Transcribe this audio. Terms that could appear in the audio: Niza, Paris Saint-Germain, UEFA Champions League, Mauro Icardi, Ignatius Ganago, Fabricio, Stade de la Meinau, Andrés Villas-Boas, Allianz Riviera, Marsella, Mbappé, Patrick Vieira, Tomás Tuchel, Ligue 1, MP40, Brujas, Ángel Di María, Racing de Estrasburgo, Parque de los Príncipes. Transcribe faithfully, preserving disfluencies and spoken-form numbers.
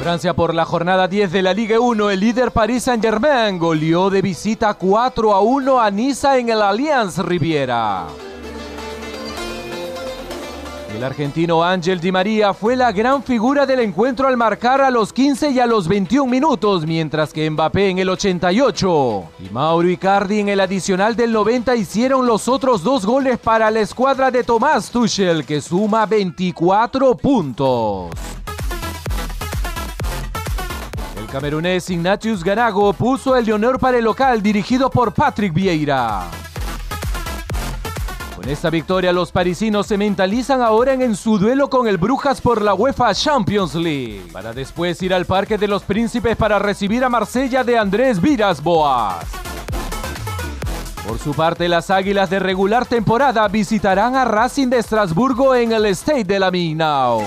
Francia por la jornada diez de la Ligue uno, el líder Paris Saint-Germain goleó de visita cuatro a uno a Niza en el Allianz Riviera. El argentino Ángel Di María fue la gran figura del encuentro al marcar a los quince y a los veintiuno minutos, mientras que Mbappé en el ochenta y ocho y Mauro Icardi en el adicional del noventa hicieron los otros dos goles para la escuadra de Tomás Tuchel, que suma veinticuatro puntos. Camerunés Ignatius Ganago puso el de honor para el local, dirigido por Patrick Vieira. Con esta victoria, los parisinos se mentalizan ahora en, en su duelo con el Brujas por la UEFA Champions League, para después ir al Parque de los Príncipes para recibir a Marsella de Andrés Villas-Boas. Por su parte, las águilas de regular temporada visitarán a Racing de Estrasburgo en el Stade de la Meinau.